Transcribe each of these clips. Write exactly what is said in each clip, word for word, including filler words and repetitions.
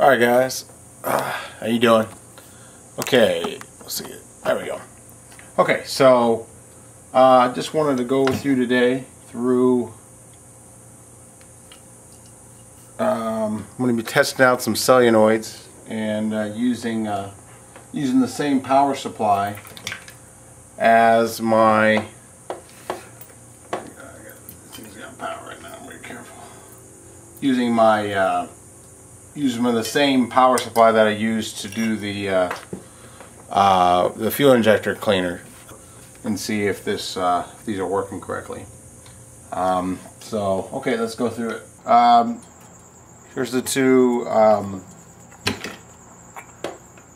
All right, guys, uh, how you doing? Okay, let's see it. There we go. Okay, so I uh, just wanted to go with you today through. Um, I'm going to be testing out some solenoids and uh, using uh, using the same power supply as my. Things got power right now. I'm very careful. Using my. Uh, Using the same power supply that I used to do the uh, uh, the fuel injector cleaner, and see if this uh, if these are working correctly. Um, so okay, let's go through it. Um, here's the two um,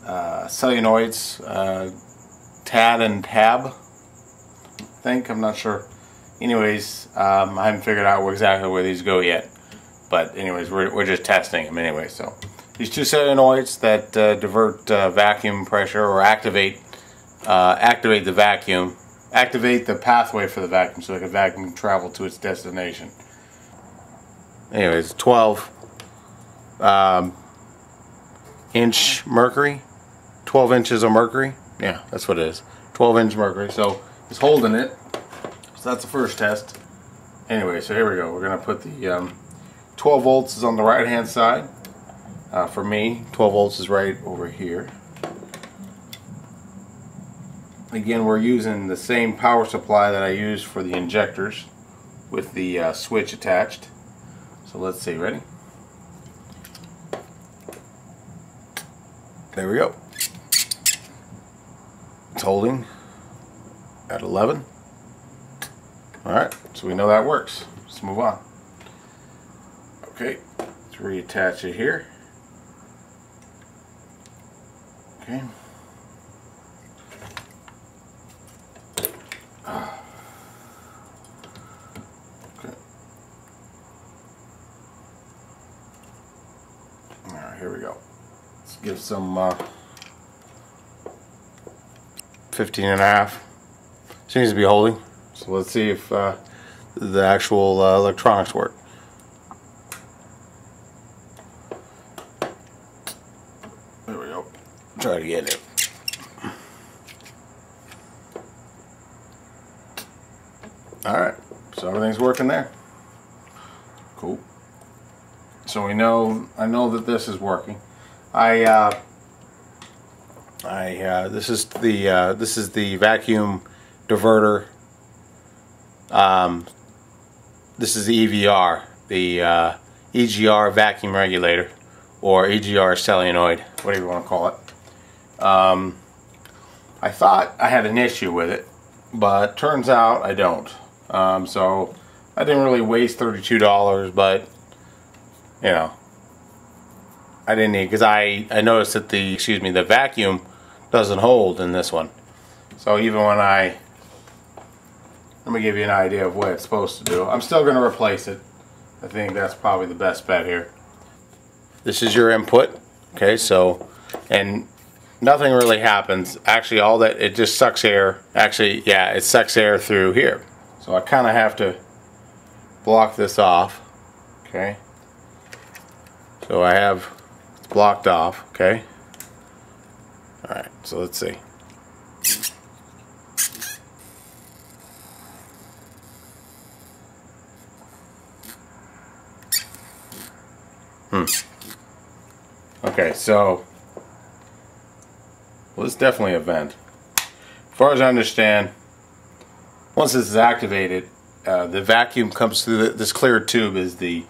uh, solenoids, uh, T A D and T A B. I think I'm not sure. Anyways, um, I haven't figured out exactly where these go yet. But anyways, we're, we're just testing them anyway. So these two solenoids that uh, divert uh, vacuum pressure or activate uh, activate the vacuum, activate the pathway for the vacuum so that the vacuum can travel to its destination. Anyways, twelve um, inch mercury, twelve inches of mercury. Yeah, that's what it is. twelve inch mercury. So it's holding it. So that's the first test. Anyway, so here we go. We're gonna put the. Um, twelve volts is on the right hand side uh, for me. twelve volts is right over here. Again, we're using the same power supply that I used for the injectors with the uh, switch attached. So let's see, ready? There we go. It's holding at eleven. Alright, so we know that works. Let's move on. Okay, let's reattach it here. Okay. Ah. Okay. All right, here we go. Let's give some uh, fifteen and a half. Seems to be holding. So let's see if uh, the actual uh, electronics work. Try to get it. Alright, so everything's working there. Cool. So we know, I know that this is working. I, uh, I, uh, this is the, uh, this is the vacuum diverter. Um, this is the E V R, the, uh, E G R vacuum regulator, or E G R solenoid, whatever you want to call it. Um, I thought I had an issue with it, but turns out I don't. Um, so I didn't really waste thirty-two dollars, but you know, I didn't need, because I, I noticed that the, excuse me, the vacuum doesn't hold in this one. So even when I, let me give you an idea of what it's supposed to do. I'm still going to replace it. I think that's probably the best bet here. This is your input. Okay, so, and nothing really happens. Actually, all that, it just sucks air. Actually, yeah, it sucks air through here. So I kind of have to block this off. Okay. So I have, it's blocked off. Okay. All right. So let's see. Hmm. Okay. So. Well, it's definitely a vent. As far as I understand, once this is activated, uh, the vacuum comes through the, this clear tube is the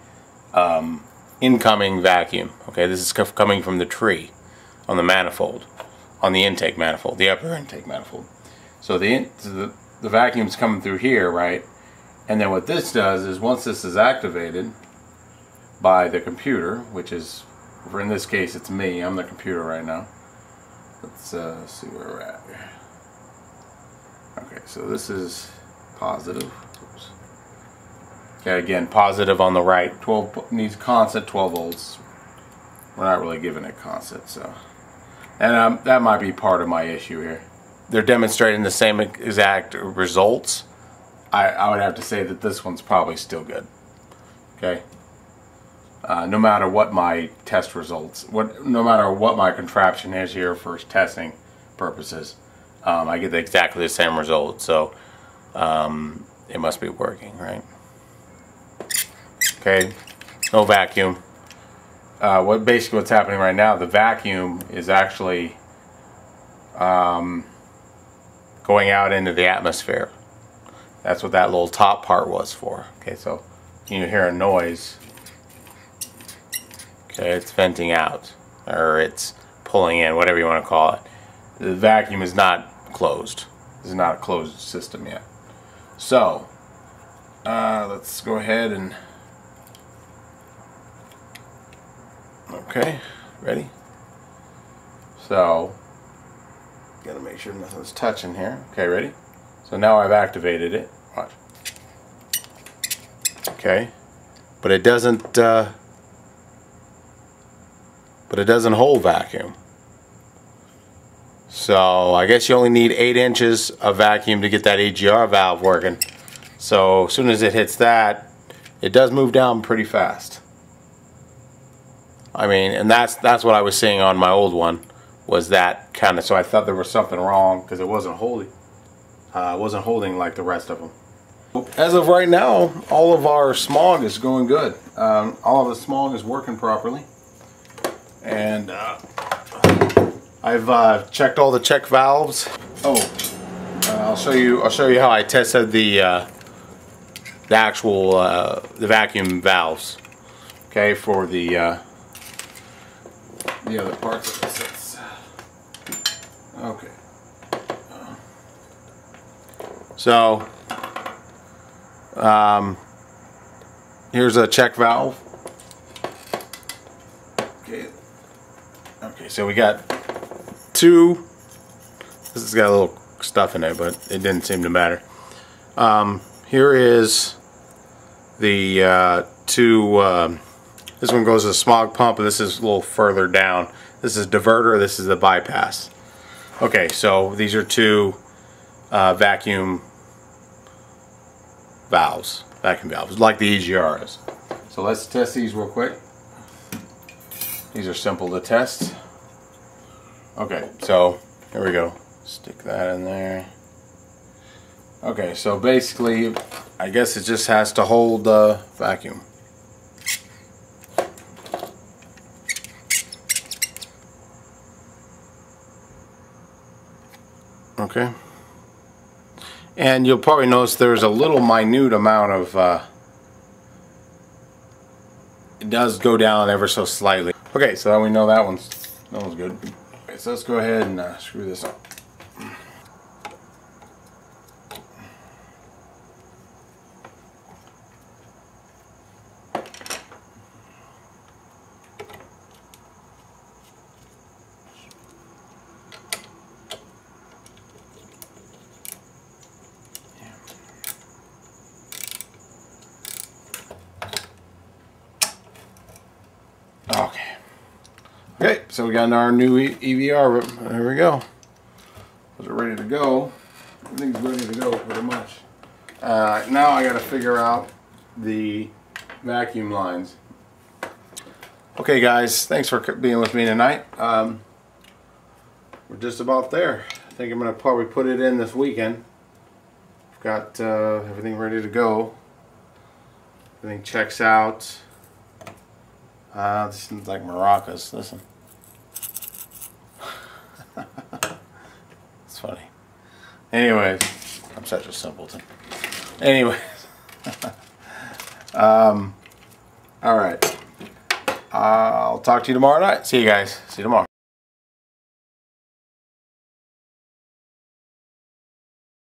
um, incoming vacuum. Okay, this is coming from the tree on the manifold, on the intake manifold, the upper intake manifold. So the, in, so the, the vacuum's coming through here, right? And then what this does is once this is activated by the computer, which is, for in this case, it's me. I'm the computer right now. Let's uh, see where we're at here. Okay, so this is positive. Oops. Okay, again, positive on the right. twelve needs constant twelve volts. we're not really giving it constant. So, and um, that might be part of my issue here. They're demonstrating the same exact results. I, I would have to say that this one's probably still good. Okay. Uh, no matter what my test results, what no matter what my contraption is here for testing purposes, um, I get exactly the same result. So um, it must be working, right? Okay. No vacuum. Uh, what basically what's happening right now? The vacuum is actually um, going out into the atmosphere. That's what that little top part was for. Okay, so you hear a noise. Okay, it's venting out, or it's pulling in, whatever you want to call it. The vacuum is not closed. This is not a closed system yet. So, uh, let's go ahead and. Okay, ready? So, gotta make sure nothing's touching here. Okay, ready? So now I've activated it. Watch. Okay, but it doesn't. Uh, but it doesn't hold vacuum. So I guess you only need eight inches of vacuum to get that E G R valve working. So as soon as it hits that, it does move down pretty fast. I mean, and that's that's what I was seeing on my old one, was that kind of. So I thought there was something wrong because it wasn't holding. Uh, wasn't holding like the rest of them. As of right now, all of our smog is going good. Um, all of the smog is working properly, and uh, I've uh, checked all the check valves. Oh, uh, I'll show you. I'll show you how I tested the uh, the actual uh, the vacuum valves. Okay, for the uh, the other parts of this. Okay. So, um, here's a check valve. Okay. Okay, so we got two. This has got a little stuff in it, but it didn't seem to matter. Um, here is the uh, two. Uh, this one goes to the smog pump, and this is a little further down. This is diverter. This is the bypass. Okay, so these are two uh, vacuum. valves, vacuum valves, like the E G R is. So let's test these real quick. These are simple to test. Okay, so here we go. Stick that in there. Okay, so basically, I guess it just has to hold the uh, vacuum. Okay. And you'll probably notice there's a little minute amount of, uh, it does go down ever so slightly. Okay, so now we know that one's, that one's good. Okay, so let's go ahead and uh, screw this up. Okay. Okay, so we got our new E V R. There we go. Is it ready to go? Everything's ready to go pretty much. Uh, now I got to figure out the vacuum lines. Okay, guys, thanks for being with me tonight. Um, we're just about there. I think I'm going to probably put it in this weekend. I've got uh, everything ready to go. Everything checks out. Uh, this seems like maracas. Listen. It's funny. Anyways, I'm such a simpleton. Anyways. um, Alright. Uh, I'll talk to you tomorrow night. See you guys. See you tomorrow.